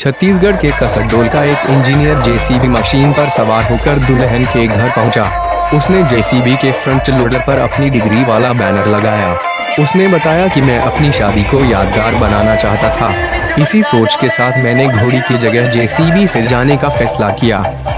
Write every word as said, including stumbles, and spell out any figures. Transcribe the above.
छत्तीसगढ़ के कसडोल का एक इंजीनियर जेसीबी मशीन पर सवार होकर दुल्हन के घर पहुंचा। उसने जेसीबी के फ्रंट लोडर पर अपनी डिग्री वाला बैनर लगाया। उसने बताया कि मैं अपनी शादी को यादगार बनाना चाहता था। इसी सोच के साथ मैंने घोड़ी की जगह जेसीबी से जाने का फैसला किया।